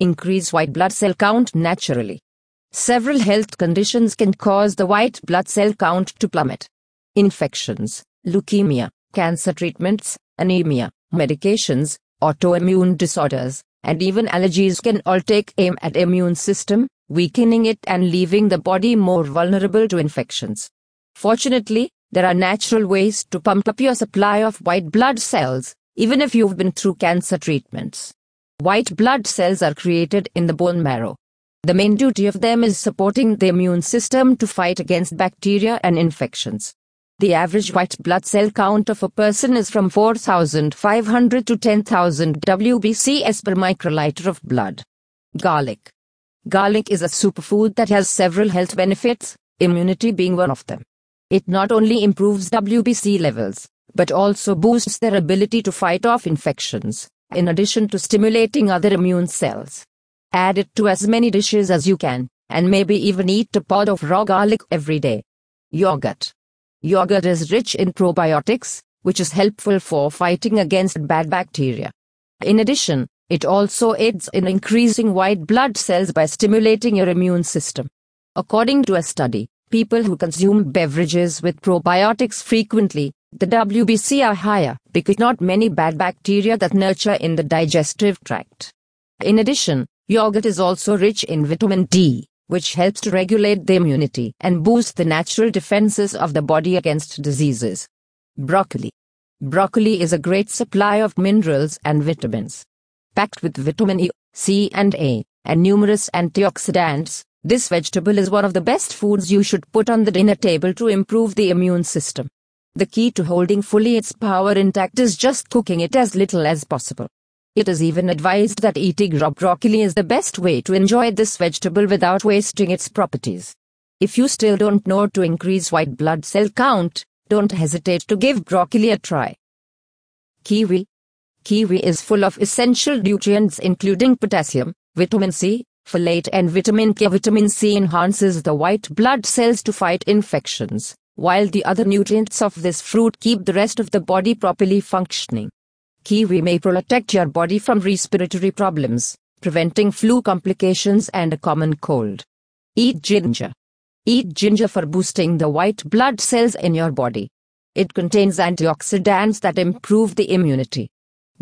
increase white blood cell count naturally. Several health conditions can cause the white blood cell count to plummet. Infections, leukemia, cancer treatments, anemia, medications, autoimmune disorders, and even allergies can all take aim at the immune system, weakening it and leaving the body more vulnerable to infections. Fortunately, there are natural ways to pump up your supply of white blood cells, even if you've been through cancer treatments. White blood cells are created in the bone marrow. The main duty of them is supporting the immune system to fight against bacteria and infections. The average white blood cell count of a person is from 4,500 to 10,000 WBCs per microliter of blood. Garlic. Garlic is a superfood that has several health benefits, immunity being one of them. It not only improves WBC levels, but also boosts their ability to fight off infections, in addition to stimulating other immune cells. Add it to as many dishes as you can, and maybe even eat a pod of raw garlic every day. Yogurt. Yogurt is rich in probiotics, which is helpful for fighting against bad bacteria. In addition, it also aids in increasing white blood cells by stimulating your immune system. According to a study, people who consume beverages with probiotics frequently, the WBC are higher because not many bad bacteria that nurture in the digestive tract. In addition, yogurt is also rich in vitamin D, which helps to regulate the immunity and boost the natural defenses of the body against diseases. Broccoli. Broccoli is a great supply of minerals and vitamins. Packed with vitamin E, C and A, and numerous antioxidants, this vegetable is one of the best foods you should put on the dinner table to improve the immune system. The key to holding fully its power intact is just cooking it as little as possible. It is even advised that eating raw broccoli is the best way to enjoy this vegetable without wasting its properties. If you still don't know to increase white blood cell count, don't hesitate to give broccoli a try. Kiwi. Kiwi is full of essential nutrients including potassium, vitamin C, folate and vitamin K. Vitamin C enhances the white blood cells to fight infections, while the other nutrients of this fruit keep the rest of the body properly functioning. Kiwi may protect your body from respiratory problems, preventing flu complications and a common cold. Eat ginger. Eat ginger for boosting the white blood cells in your body. It contains antioxidants that improve the immunity.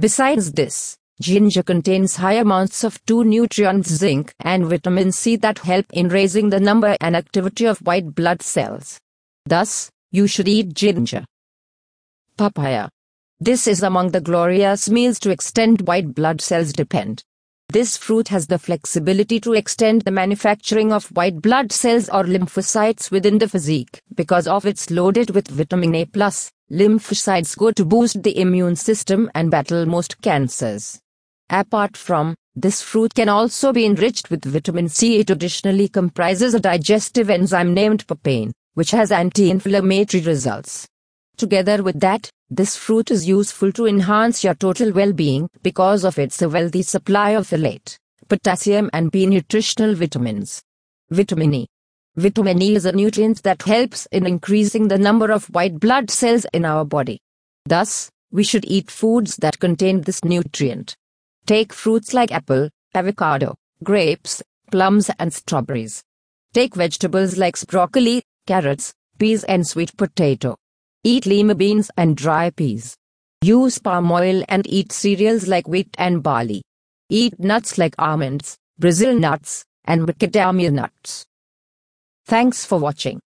Besides this, ginger contains high amounts of two nutrients zinc and vitamin C that help in raising the number and activity of white blood cells. Thus, you should eat ginger. Papaya. This is among the glorious meals to extend white blood cells depend. This fruit has the flexibility to extend the manufacturing of white blood cells or lymphocytes within the physique because of its loaded with vitamin A+. Lymphocytes go to boost the immune system and battle most cancers. Apart from, this fruit can also be enriched with vitamin C. It additionally comprises a digestive enzyme named papain, which has anti-inflammatory results. Together with that, this fruit is useful to enhance your total well-being because of its wealthy supply of folate, potassium and B nutritional vitamins. Vitamin E. Vitamin E is a nutrient that helps in increasing the number of white blood cells in our body. Thus, we should eat foods that contain this nutrient. Take fruits like apple, avocado, grapes, plums and strawberries. Take vegetables like broccoli, carrots, peas and sweet potato. Eat lima beans and dry peas. Use palm oil and eat cereals like wheat and barley. Eat nuts like almonds, Brazil nuts, and macadamia nuts. Thanks for watching.